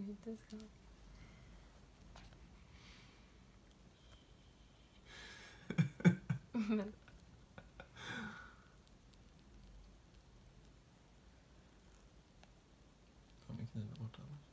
need this guy. Ta med kniven bort annars.